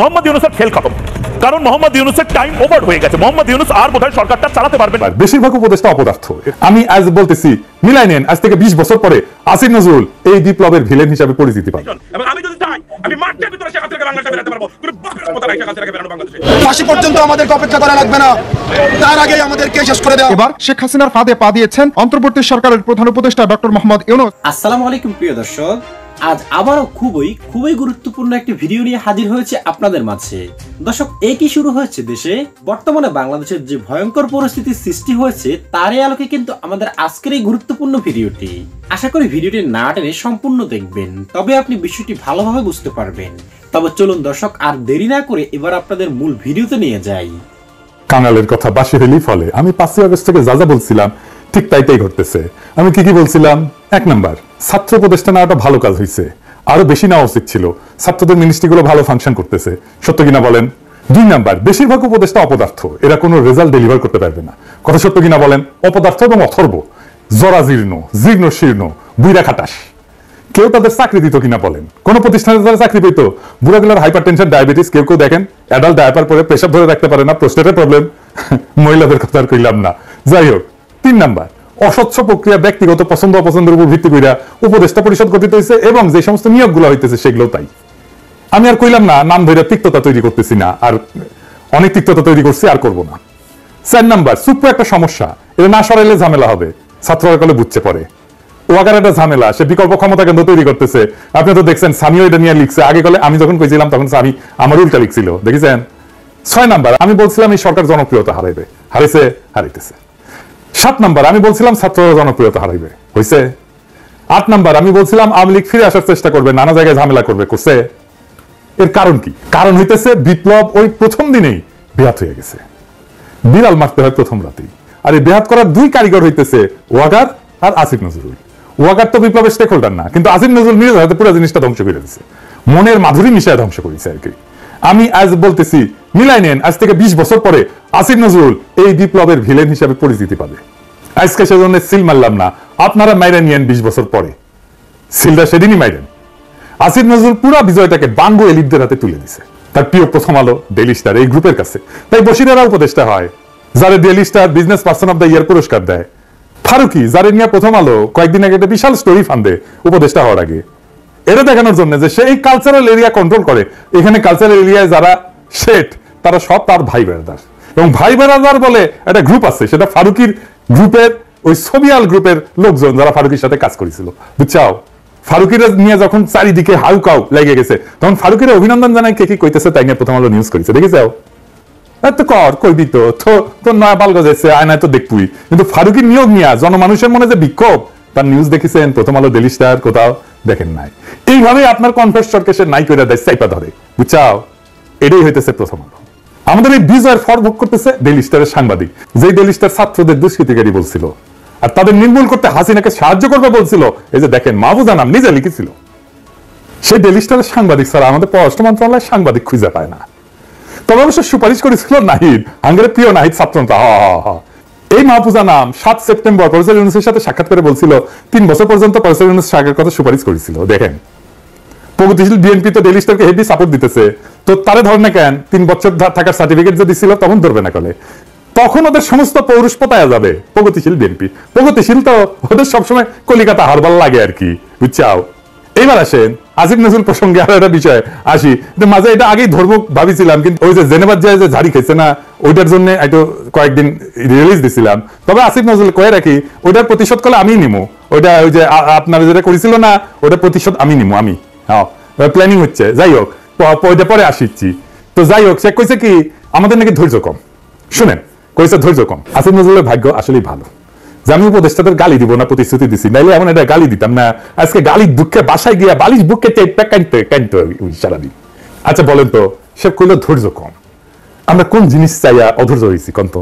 মোহাম্মদ ইউনূসের খেল খতম, কারণ মোহাম্মদ ইউনূসের টাইম ওভার হয়ে গেছে। মোহাম্মদ ইউনূস আর বোধহয় সরকারটা চালাতে পারবেন না। বেশিরভাগ উপদেষ্টা অপদার্থ। আমি আজ বলতেছি মিলাই নেন, আজ থেকে ২০ বছর পরে আসিফ নজরুল এই বিপ্লবের ভিলেন হিসেবে পরিচিতি পাবেন। এবং আমি যদি চাই আমি মাঠের ভিতরে শেখ হাসিনাকে বাংলাদেশে বেরাতে পারবো, তুমি বাপের কথা রাইখা হাসিনাকে বেরানো বাংলাদেশে। ফাঁসি পর্যন্ত আমাদেরকে অপেক্ষা করা লাগবে না, তার আগে আমাদেরকে শেষ করে দেওয়া। এবার শেখ হাসিনার ফাঁদে পা দিয়েছেন অন্তর্বর্তী সরকারের প্রধান উপদেষ্টা ডক্টর মোহাম্মদ ইউনূস। আসসালামু আলাইকুম প্রিয় দর্শক, আজ আবারও খুবই গুরুত্বপূর্ণ একটি ভিডিও নিয়ে হাজির হয়েছে আপনাদের মাঝে। দর্শক, একই শুরু হয়েছে দেশে বর্তমানে বাংলাদেশের যে ভয়ঙ্কর পরিস্থিতির সৃষ্টি হয়েছে, তারই আলোকে কিন্তু আমাদের আজকের এই গুরুত্বপূর্ণ ভিডিওটি। আশা করি ভিডিওটি না টেনে সম্পূর্ণ দেখবেন, তবে আপনি বিষয়টি ভালোভাবে বুঝতে পারবেন। তবে চলুন দর্শক, আর দেরি না করে এবার আপনাদের মূল ভিডিওতে নিয়ে যাই। কাঙালের কথা বাসি হলেই ফলে। আমি ৫ই আগস্ট থেকে যা যা বলছিলাম ঠিক তাইটাই ঘটতেছে। আমি কি বলছিলাম? ১ নম্বর, ছাত্র উপদেষ্টা নেওয়াটা ভালো কাজ হয়েছে, আরো বেশি নেওয়া উচিত ছিল। ছাত্রদের মিনিস্ট্রিগুলো ভালো ফাংশন করতেছে, সত্য কিনা বলেন? ২ নম্বর, বেশিরভাগ উপদেষ্টা অপদার্থ, এরা কোনো রেজাল্ট ডেলিভার করতে পারবে না, কথা সত্য কিনা বলেন? অপদার্থ এবং অথর্ব, জরাজীর্ণ, জীর্ণ শীর্ণ, বুইরা খাটাস। কেউ তাদের চাকরি দিত কিনা বলেন? কোনো প্রতিষ্ঠানে তারা চাকরি পেত? বুড়াগুলার হাইপার টেনশন, ডায়াবেটিস, কেউ দেখেন অ্যাডাল্ট ডায়াপার পরে প্রেশার ধরে রাখতে পারে না, প্রোস্টেটের প্রবলেম, মহিলাদের কথা আর কইলাম না। যাই হোক, ৩ নম্বর, অস্বচ্ছ প্রক্রিয়া, ব্যক্তিগত পছন্দ অপছন্দের উপর ভিত্তি করে উপদেষ্টা পরিষদ গঠিত হয়েছে এবং যে সমস্ত নিয়োগগুলো হইতেছে সেগুলো তাই। আমি আর কইলাম না, নাম ধরে তিক্ততা তৈরি করতেছি না, আর অনেক তিক্ততা তৈরি করছি, আর করব না। ৪ নম্বর, সুপ্র একটা সমস্যা, এটা না সরাইলে ঝামেলা হবে, ছাত্ররা কলে বুঝছে পরে। ওয়াগার একটা ঝামেলা, সে বিকল্প ক্ষমতা কেন্দ্র তৈরি করতেছে। আপনি তো দেখছেন সামিও এটা নিয়ে লিখছে, আগে কলে আমি যখন কইছিলাম তখন সামি আমার উল্টা লিখছিল, দেখেছেন। ৬ নম্বর, আমি বলছিলাম এই সরকার জনপ্রিয়তা হারাইবে, হারাইছে, হারাইতেছে। ৭ নম্বর, আমি বলছিলাম ছাত্ররা জনপ্রিয়তা হারাইবে, হয়েছে। ৮ নম্বর, আমি বলছিলাম আওয়ামী লীগ ফিরে আসার চেষ্টা করবে, নানা জায়গায় ঝামেলা করবে, করছে। এর কারণ কি? কারণ হইতেছে বিপ্লব ওই প্রথম দিনেই বিহাত হয়ে গেছে, বিড়াল মারতে হয় প্রথম রাতেই। আর এই বিহাত করার 2 কারিগর হইতেছে ওয়াগার আর আসিফ নজরুল। ওয়াগার তো বিপ্লবের স্টেক হোল্ডার না, কিন্তু আসিফ নজরুল নিজের হাতে পুরো জিনিসটা ধ্বংস করে দিয়েছে, মনের মাধুরী মিশায় ধ্বংস করেছে আর কি। আমি আজ বলতেছি মিলাই নেন, আজ থেকে ২০ বছর পরে আসিফ নজরুল এই বিপ্লবের ভিলেন হিসাবে পরিচিতি পাবে। আজকে সেজন্য সিল মারলাম না, আপনারা মাইরা নিয়েন ২০ বছর পরে, সিলটা সেদিনই মাইরেন। আসিফ নজরুল পুরো বিজয়টাকে বাঙ্গু এলিটদের হাতে তুলে দিছে, তার প্রিয় প্রথম আলো, ডেইলি স্টার এই গ্রুপের কাছে। তাই বশিরেরা উপদেষ্টা হয়, যারা Daily Star business person of the year পুরস্কার দেয়। ফারুকি, যারা নিয়ে প্রথম আলো কয়েকদিন আগে একটা বিশাল স্টোরি ফান্দে উপদেষ্টা হওয়ার আগে, এটা দেখানোর জন্য যে সেই কালচারাল এরিয়া কন্ট্রোল করে। এখানে কালচারাল এরিয়ায় যারা শেঠ, তারা সব তার ভাই বেড়াদার, এবং ভাই বেড়াদার বলে একটা গ্রুপ আছে, সেটা ফারুকির গ্রুপের ওই সোভিয়াল গ্রুপের লোকজন যারা ফারুকির সাথে কাজ করেছিল, বুঝছাও। ফারুকিরা নিয়ে যখন চারিদিকে হাউকাউ লেগে গেছে, তখন ফারুকিরা অভিনন্দন জানায় কে কি কইতেছে তাই নিয়ে প্রথম আলো নিউজ করেছে, দেখেছাও। এত কর কইবি তো তোর নয়া বাল গজাইছে, আয়নায় তো দেখবি। কিন্তু ফারুকির নিয়োগ নিয়ে জনমানুষের মনে যে বিক্ষোভ, তার নিউজ দেখেছেন প্রথম আলো, ডেইলি স্টার, কোথাও দেখেন নাই। এইভাবে আপনার কনফারেন্সকে সে নাই কইরা দেয়, চাইপা ধরে, বুঝছাও। এটাই হইতেছে প্রথম আলো। আমাদের এই বিজয়ের ফর ভোগ করতেছে ডেইলি স্টারের সাংবাদিক, যেই ডেইলি স্টার ছাত্রদের দুষ্কৃতিকারী বলছিল আর তাদের নির্মূল করতে হাসিনাকে সাহায্য করবে বলছিল। এই যে দেখেন, মাহবুজা নাম নিজে লিখেছিল। সেই ডেইলি স্টারের সাংবাদিক ছাড়া আমাদের পররাষ্ট্র মন্ত্রণালয় সাংবাদিক খুঁজে পায় না। তবে অবশ্য সুপারিশ করেছিল নাহিদ, আঙ্গের প্রিয় নাহিদ ছাত্রনতা। এই মাহফুজা নাম ৭ সেপ্টেম্বর প্রফেসর ইউনূসের সাথে সাক্ষাৎ করে বলছিল ৩ বছর পর্যন্ত প্রফেসর ইউনূস সাগরের কথা সুপারিশ করেছিল। দেখেন, প্রগতিশীল বিএনপি তো ডেইলি স্টারকে হেভি সাপোর্ট দিতেছে, তো তারে ধর না কেন? ৩ বছর থাকার সার্টিফিকেট যদি ছিল তখন ধরবে না কলে, তখন ওদের সমস্ত পৌরুষ পতায়া যাবে। প্রগতিশীল বিএনপি, প্রগতিশীল তো ওদের সবসময় কলিকাতা হারবাল লাগে আর কি, বুঝছাও। এইবার আসেন আসিফ নজরুল প্রসঙ্গে আরো একটা বিষয় আসি। মাঝে এটা আগেই ধর্ম ভাবিছিলাম, কিন্তু ওই যে জেনেভার যায় যে ঝাড়ি খেয়েছে না, ওইটার জন্য একটু কয়েকদিন রিলিজ দিছিলাম। তবে আসিফ নজরুল কয়ে রাখি, ওইটার প্রতিশোধ করলে আমি নিমু। ওইটা ওই যে আপনারা যেটা করেছিল না, ওইটার প্রতিশোধ আমি নিমু, আমি প্ল্যানিং হচ্ছে। যাই হোক, ওইটা পরে আসিচ্ছি। তো যাই হোক, সে কইছে কি আমাদের নাকি ধৈর্য কম। শুনেন, কইছে ধৈর্য কম। আসিফ নজরুলের ভাগ্য আসলেই ভালো, যে আমি উপদেষ্টাদের গালি দিব না প্রতিশ্রুতি দিছি, নাইলে এমন একটা গালি দিতাম না। আজকে গালির দুঃখে বাসায় গিয়া বালিশ বুকে টেপটা কাঁদতে কাঁদতে সারাদিন। আচ্ছা বলেন তো, সে কইল ধৈর্য কম। আমরা কোন জিনিস চাইয়া অধৈর্য হয়েছি কন্ত?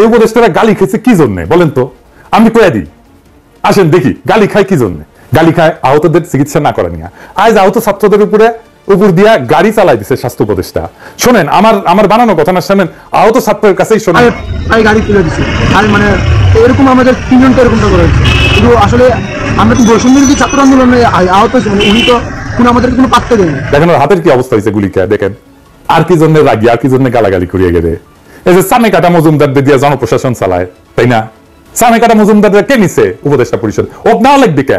এই উপদেষ্টারা গালি খেয়েছে কি জন্যে বলেন তো? আমি কয়ে দিই, আসেন দেখি গালি খায় কি জন্যে। গালি খায় আহতদের চিকিৎসা না করা নিয়ে। আজ আহত ছাত্রদের উপর দিয়া গাড়ি চালাই দিছে স্বাস্থ্য উপদেষ্টা। শোনেন, আমার বানানো কথা না, শোনেন, আহত ছাত্রের কাছেই শোনেন। গাড়ি তুলে দিছে, আর মানে এরকম আমাদের 3 জনকে এরকমটা করা হয়েছে। কিন্তু আসলে আমরা তো বৈষম্যবিরোধী ছাত্র আন্দোলনে আহত হয়েছি, মানে উনি তো কোনো আমাদের কোনো পাত্তা দেয়নি। দেখেন ওর হাতের কি অবস্থা হয়েছে, গুলি খেয়ে। দেখেন আর কি জন্য রাগি, আর কি জন্য গালাগালি করিয়া গেলে? এই যে সামনে কাটা মজুমদারদের দিয়া জনপ্রশাসন চালায়, তাই না? সামনে কাটা মজুমদারদের কে নিছে? উপদেষ্টা পরিষদ। অগ্নাও লাগবে কে?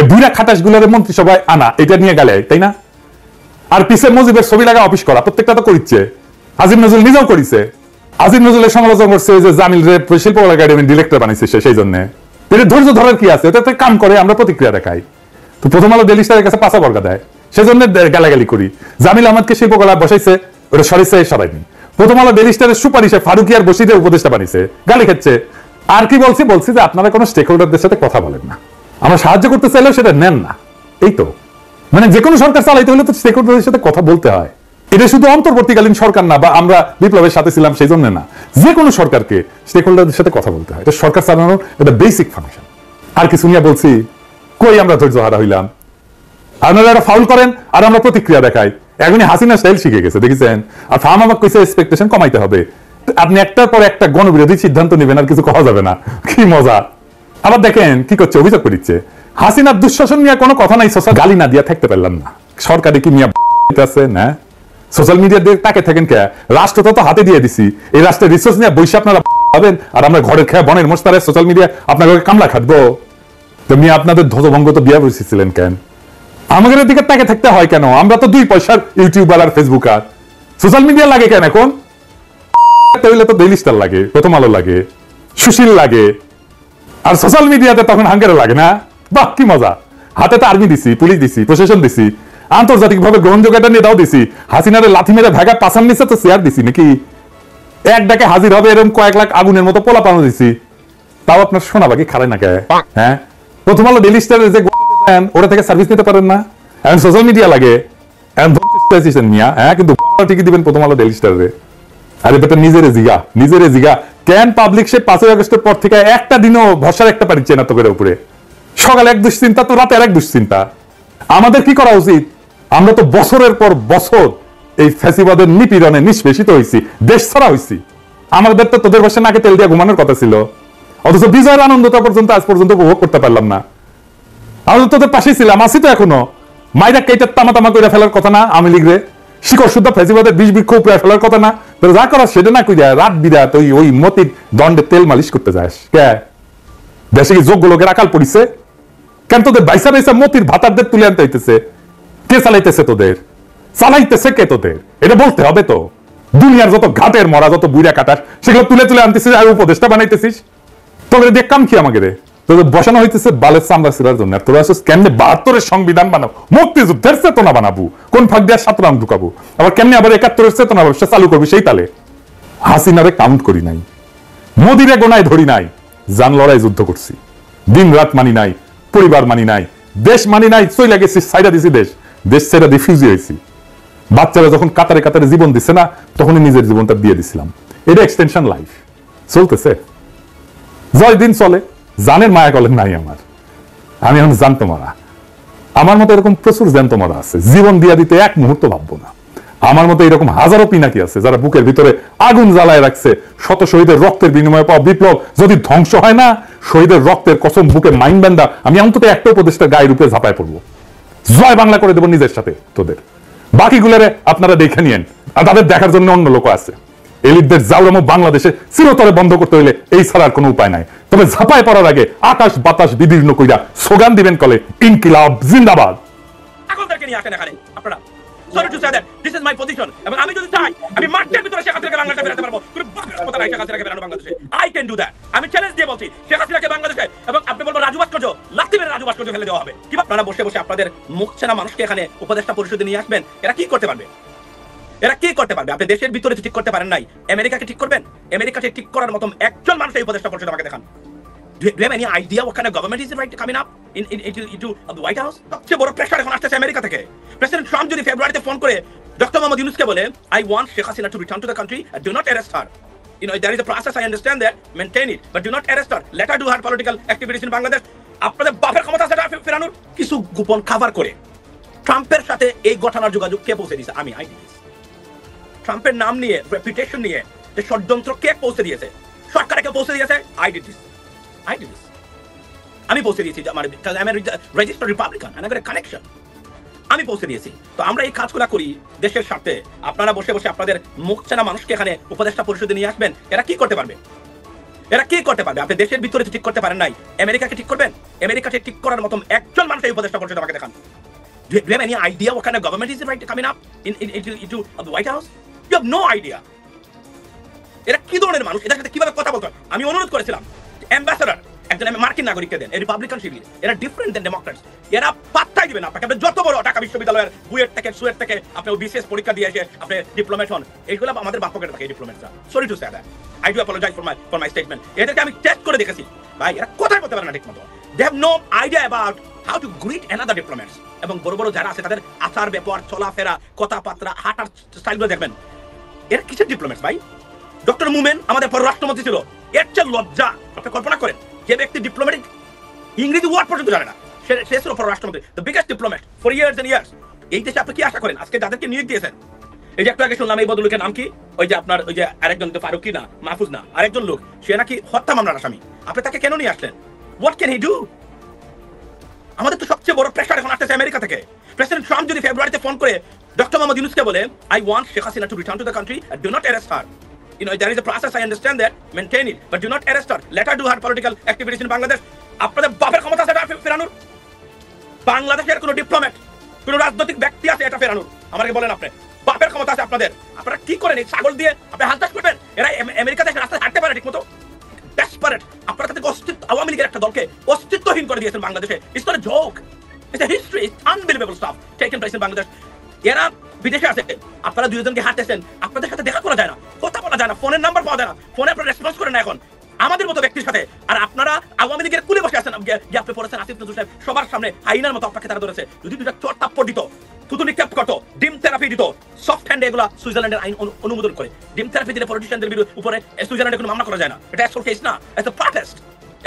এই দুইটা খাটাস গুলোর মন্ত্রিসভায় আনা, এটা নিয়ে গালে, তাই না? আর পিছে মুজিবের ছবি লাগা অফিস করা, প্রত্যেকটা তো করিচ্ছে। আসিফ নজরুল নিজেও করিছে। আসিফ নজরুলের সমালোচনা করছে যে জামিল রে শিল্পকলা একাডেমির ডিরেক্টর বানিয়েছে সে, সেই জন্য। এটা ধৈর্য ধরার কি আছে? এটা কাম করে, আমরা প্রতিক্রিয়া দেখাই। তো প্রথম আলো ডেলি স্টারের কাছে পাঁচা বর্গা দেয়, সেজন্য গালাগালি করি। জামিল আহমদকে শিল্পকলা বসাইছে, ওটা সরাইছে সরাইনি। প্রথম আলো ডেলি স্টারের সুপারিশে ফারুকি আর বসিদের উপদেষ্টা বানিয়েছে, গালি খাচ্ছে। আর কি বলছি? বলছি যে আপনারা কোনো স্টেক হোল্ডারদের সাথে কথা বলেন না, আমরা সাহায্য করতে চাইলেও সেটা নেন না। এই তো, মানে যে কোনো সরকার চালাইতে হলে তো স্টেক হোল্ডারদের সাথে কথা বলতে হয়। এটা শুধু অন্তর্বর্তীকালীন সরকার না, বা আমরা বিপ্লবের সাথে ছিলাম সেই জন্য না, যে কোনো সরকারকে স্টেক হোল্ডারদের সাথে কথা বলতে হয়। এটা সরকার চালানোর একটা বেসিক ফাংশন। আর কি শুনিয়া বলছি, কই আমরা ধৈর্য হারা হইলাম? আপনারা ফাউল করেন আর আমরা প্রতিক্রিয়া দেখাই। এখনই হাসিনা স্টাইল শিখে গেছে, দেখেছেন? আর ফার্ম আমাকে কইছে এক্সপেকটেশন কমাইতে হবে, আপনি একটার পর একটা গণবিরোধী সিদ্ধান্ত নেবেন, আর কিছু করা যাবে না। কি মজা! আবার দেখেন কি করছে, অভিযোগ করিচ্ছে। হাসিনার দুঃশাসন নিয়ে কোনো কথা নাই, সোশ্যাল গালি না দিয়া থাকতে পারলাম না। সরকারে কি মিয়া আছে না? সোশ্যাল মিডিয়া দিয়ে তাকে থাকেন কে? রাষ্ট্র তো হাতে দিয়ে দিছি, এই রাষ্ট্রের রিসোর্স নিয়ে বৈশে আপনারা পাবেন, আর আমরা ঘরের খেয়া বনের মস্তারে সোশ্যাল মিডিয়া আপনাকে কামলা খাটবো। তো মিয়া আপনাদের ধ্বজভঙ্গ তো বিয়া বসেছিলেন কেন? আমাদের দিকে তাকে থাকতে হয় কেন? আমরা তো দুই পয়সার ইউটিউবার আর ফেসবুকার। সোশ্যাল মিডিয়া লাগে কেন এখন? তাহলে তো ডেইলি স্টার লাগে, প্রথম আলো লাগে, সুশীল লাগে, আর সোশ্যাল মিডিয়াতে তখন হাঙ্গারে লাগে না। বাহ, কি মজা! হাতে তো আর্মি দিছি, পুলিশ দিছি, প্রশাসন দিছি, আন্তর্জাতিকভাবে গ্রহণযোগ্যতা নেতাও দিছি। হাসিনারে লাথি মেরে ভাগা পাশার নিচে তো চেয়ার দিছি নাকি? এক ডাকে হাজির হবে এরকম কয়েক লাখ আগুনের মতো পোলা পানো দিছি, তাও আপনার সোনা বাকি খারায় না কে? হ্যাঁ, প্রথম আলো ডেইলি স্টারের যে ওরা থেকে সার্ভিস নিতে পারেন না, এখন সোশ্যাল মিডিয়া লাগে, কিন্তু টিকে দিবেন প্রথম আলো ডেইলি স্টারে। আরে বেটা, নিজেরে জিগা কেন পাবলিক সে 5 আগস্টের পর থেকে একটা দিনও ভরসার একটা পারিচ্ছে না তোকের উপরে? সকালে এক দুশ্চিন্তা তো রাতে আর এক দুশ্চিন্তা। আমাদের কি করা উচিত? আমরা তো বছরের পর বছর এই ফ্যাসিবাদের নিপীড়নে নিষ্পেষিত হয়েছি, দেশ ছাড়া হয়েছি। আমাদের তো তোদের ভাষায় নাকে তেল দিয়ে ঘুমানোর কথা ছিল, অথচ বিজয়ের আনন্দটা পর্যন্ত আজ পর্যন্ত উপভোগ করতে পারলাম না। আমরা তোদের পাশেই ছিলাম, আসি তো এখনো। মাইরা কেইটার তামা তামা কইরা ফেলার কথা না, আমি লিখরে শিকড় শুদ্ধ ফ্যাসিবাদের বিষ বৃক্ষ উপরে ফেলার কথা না, যা করা সেটা না কইরা রাত বিরাত ওই মতির দণ্ডে তেল মালিশ করতে যাস কে? দেশে কি যোগ্য লোকের আকাল পড়িছে কেন? তোদের বাইসা বাইসা মতির ভাতারদের তুলে আনতে হইতেছে। কে চালাইতেছে তোদের? চালাইতেছে কে তোদের? এটা বলতে হবে তো। দুনিয়ার যত ঘাটের মরা, যত বুইরা কাটাস, সেগুলো তুলে তুলে আনতেছিস আর উপদেষ্টা বানাইতেছিস। তোদের দেখ কাম কি? আমাকে রে তোদের বসানো হইতেছে বালের চামড়া ছিলার জন্য। তোরা আসো কেমনে 72-এর সংবিধান বানাবো, মুক্তিযুদ্ধের চেতনা বানাবো, কোন ফাঁক দিয়ে 7 রাউন্ড ঢুকাবো, আবার কেমনে আবার 71-এর চেতনা ব্যবসা চালু করবি। সেই তালে হাসিনারে কাউন্ট করি নাই, মোদিরে গোনায় ধরি নাই, জান লড়াই যুদ্ধ করছি, দিন রাত মানি নাই, পরিবার মানি নাই, দেশ মানি নাই, চইলা গেছি, সাইডা দিছি দেশ, দেশ ছেড়ে রিফিউজি হয়েছি। বাচ্চারা যখন কাতারে কাতারে জীবন দিছে না, তখনই নিজের জীবনটা দিয়ে দিছিলাম। এটা এক্সটেনশন লাইফ চলতেছে, জয় দিন চলে, জানের মায়া কলেন নাই আমার। আমি এখন জানতো মারা, আমার মতো এরকম প্রচুর জানতো মারা আছে, জীবন দিয়া দিতে এক মুহূর্ত ভাববো না। আমার মতো এরকম হাজারো পিনাকি আছে, যারা বুকের ভিতরে আগুন জ্বালায় রাখছে। শত শহীদের রক্তের বিনিময়ে পাওয়া বিপ্লব যদি ধ্বংস হয় না, শহীদের রক্তের কসম বুকে মাইন বান্ধা, আমি অন্তত একটা উপদেষ্টার গায়ে রূপে ঝাঁপায় পড়বো, জয় বাংলা করে দেবো নিজের সাথে। তোদের বাকিগুলোরে আপনারা দেখে নিয়েন, আর তাদের দেখার জন্য অন্য লোক আছে। এলিটদের জাউরাম বাংলাদেশে চিরতরে বন্ধ করতে হইলে এই ছাড়ার কোনো উপায় নাই। তবে ঝাঁপায় পড়ার আগে আকাশ বাতাস বিদীর্ণ কইরা স্লোগান দিবেন কলে, ইনকিলাব জিন্দাবাদ। এখন তাকে নিয়ে আসেন এখানে আপনারা। Sorry to say that this is my position. এবং আমি যদি চাই, আমি মাঠের ভিতরে শেখ হাসিনাকে বাংলাদেশে বেরাতে পারবো, কোনো বাকরা কথা নাই। শেখ হাসিনাকে বেরানো বাংলাদেশে আই ক্যান ডু দ্যাট। আমি চ্যালেঞ্জ দিয়ে বলছি, শেখ হাসিনাকে বাংলাদেশে, এবং আপনি বলবো রাজু ভাস্কর্য, লাঠি মেরে রাজু ভাস্কর্য ফেলে দেওয়া হবে। কি আপনারা বসে বসে আপনাদের মুখছে না মানুষকে এখানে উপদেষ্টা পরিষদে নিয়ে আসবেন, এরা কি করতে পারবে? এরা কি করতে পারবে? আপনি দেশের ভিতরে ঠিক করতে পারেন নাই, আমেরিকাকে ঠিক করবেন? আমেরিকাকে ঠিক করার মতো একজন মানুষ এই উপদেষ্টা পরিষদ আমাকে দেখান। Do you have any idea what kind of government is right coming up into the White House? সে বড় প্রেসার এখন আসছে আমেরিকা থেকে। প্রেসিডেন্ট ট্রাম্প যদি ফেব্রুয়ারিতে ফোন করে ডক্টর মোহাম্মদ ইউনূসকে বলে, I want Sheikh Hasina to return to the country and do not arrest her. You know, there is a process, I understand that, maintain it, but do not arrest her. Let her do her political activities in Bangladesh. আপনাদের বাপের ক্ষমতা আছে এটা ফেরানোর? কিছু গোপন cover করে ট্রাম্পের সাথে এই ঘটনার যোগাযোগ কে পৌঁছে দিয়েছে? I did this. ট্রাম্পের নাম নিয়ে, রেপুটেশন নিয়ে যে ষড়যন্ত্র কে পৌঁছে দিয়েছে? সরকারে কে পৌঁছে দিয়েছে? I did this. আমি পৌঁছে দিয়েছি, আমার registered Republican, and I got a connection. আমি পৌঁছে দিয়েছি। তো আমরা এই কাজগুলো করি দেশের স্বার্থে। আপনারা বসে বসে আপনাদের মুখ চেনা মানুষকে এখানে উপদেষ্টা পরিষদে নিয়ে আসবেন, এরা কি করতে পারবে? এরা কি করতে পারবে? আপনি দেশের ভিতরে ঠিক করতে পারেন নাই, আমেরিকাকে ঠিক করবেন? আমেরিকাকে ঠিক করার মতন একজন মানুষ এই উপদেষ্টা পরিষদে আমাকে দেখান। Do you have any idea what kind of government is right coming up into the White House? You have no idea. এরা কি ধরনের মানুষ, এদের সাথে কিভাবে কথা বলতে হয়? আমি অনুরোধ করেছিলাম অ্যাম্বাসেডর একজন মার্কিন নাগরিককে দেন, এই রিপাবলিকান শিবির, এরা ডিফারেন্ট দেন ডেমোক্রেটস, এরা পাত্তাই দিবেন আপনাকে। আপনি যত বড় ঢাকা বিশ্ববিদ্যালয়ের বুয়েট থেকে সুয়েট থেকে আপনি বিশেষ পরীক্ষা দিয়ে এসে আপনি ডিপ্লোমেট হন, এইগুলো আমাদের বাপ পকেটে থাকে এই ডিপ্লোমেটরা। Sorry to say that, I do apologize for my statement. এদেরকে আমি টেস্ট করে দেখেছি, ভাই এরা কোথায় বলতে পারে না ঠিকমতো। They have no idea about how to greet another diplomats, এবং বড় বড় যারা আছে তাদের আচার ব্যাপার, চলাফেরা, কথাবার্তা, হাঁটার স্টাইলগুলো দেখবেন, এরা কিসের ডিপ্লোমেটস ভাই? ডক্টর মুমেন আমাদের পররাষ্ট্রমন্ত্রী ছিল, এর চেয়ে লজ্জা আপনি কল্পনা করেন। যে ব্যক্তি ডিপ্লোমেটিক ইংরেজি ওয়ার্ড পর্যন্ত জানে না, সে ছিল পররাষ্ট্রমন্ত্রী, the biggest diplomat for years and years. এই দেশে আপনি কি আশা করেন? আজকে যাদেরকে নিয়োগ দিয়েছেন, এই যে একটু আগে শুনলাম এই বদলুকের নাম কি, ওই যে আপনার ওই যে আরেকজন ফারুকি না মাহফুজ না আরেকজন লোক, সে নাকি হত্যা মামলার আসামি, আপনি তাকে কেন নিয়ে আসলেন? What can he do? আমাদের তো সবচেয়ে বড় প্রেশার এখন আসতেছে আমেরিকা থেকে। প্রেসিডেন্ট ট্রাম্প যদি ফেব্রুয়ারিতে ফোন করে ডক্টর মোহাম্মদ ইউনূসকে বলে, I want Sheikh Hasina to return to the country, do not arrest her, you know that is a process, I understand that, maintain it, but do not arrest her, let her do her political activities in Bangladesh. আপনাদের বাপের ক্ষমতা আছে এটা ফেরানোর? বাংলাদেশের কোনো diplomat, কোনো রাজনৈতিক ব্যক্তি আছে এটা ফেরানোর? আমাকে বলেন আপনি, বাপের ক্ষমতা আছে আপনাদের? আপনারা কি করেন? এই ছাগল দিয়ে আপনি হাল চাষ করবেন? এরা আমেরিকা থেকে রাস্তায় হাঁটতে পারে ঠিকমতো। আপনারা তাদের অস্তিত্ব, আওয়ামী লীগের একটা দলকে অস্তিত্বহীন করে দিয়েছেন বাংলাদেশে। It's not a joke, it's a history, it's unbelievable stuff taken place in Bangladesh. এরা বিদেশে আছে, আপনারা দুজনকে হাঁটতেছেন, আপনাদের সাথে দেখা করা যায় না, কথা বলা যায় না, ফোনের নাম্বার পাওয়া যায় না, ফোনে আপনারা রেসপন্স করেন না এখন আমাদের মতো ব্যক্তির সাথে। আর আপনারা আওয়ামী লীগের কুলে বসে আছেন, আপনি পড়েছেন আসিফ নজরুল সাহেব, সবার সামনে হাইনার মতো আপনাকে তারা ধরেছে। যদি দুটা চট থাপ্পড় দিত, থুতু নিক্ষেপ করতো, ডিম থেরাপি দিত, সফট হ্যান্ড, এগুলো সুইজারল্যান্ডের আইন অনুমোদন করে। ডিম থেরাপি দিলে পলিটিশিয়ানদের বিরুদ্ধে উপরে সুইজারল্যান্ডে কোনো মামলা করা যায় না, এটা অ্যাসল কেস না, এটা তো প্রটেস্ট,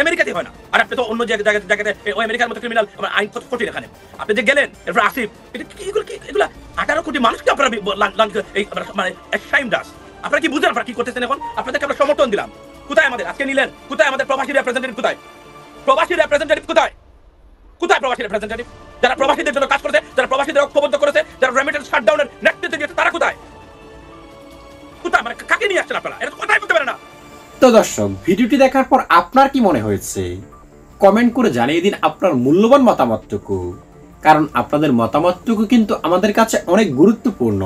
আমেরিকাতে হয় না। আর আপনি তো অন্য জায়গাতে ওই আমেরিকার মতো ক্রিমিনাল আইন কত কঠিন এখানে। আপনি যে গেলেন এরপর আসিফ, এটা এগুলো 18 কোটি মানুষকে আপনারা মানে এক্সাইম দাস, আপনারা কি বুঝেন আপনারা কি করতেছেন এখন? আপনাদেরকে আমরা সমর্থন দিলাম, কোথায় আমাদের আজকে নিলেন? কোথায় আমাদের প্রবাসী রিপ্রেজেন্টেটিভ? কোথায় প্রবাসী রিপ্রেজেন্টেটিভ? কোথায় প্রবাসী রিপ্রেজেন্টেটিভ? যারা প্রবাসীদের জন্য কাজ করেছে, যারা প্রবাসীদের ঐক্যবদ্ধ করেছে, যারা রেমিটেন্স শাটডাউনের নেতৃত্ব দিয়েছে, তারা কোথায়? কোথায় মানে কাকে নিয়ে আসছেন আপনারা? এটা কোথায় বলতে পারে না। তো দর্শক, ভিডিওটি দেখার পর আপনার কি মনে হয়েছে কমেন্ট করে জানিয়ে দিন আপনার মূল্যবান মতামতটুকু, কারণ আপনাদের মতামতটুকু কিন্তু আমাদের কাছে অনেক গুরুত্বপূর্ণ।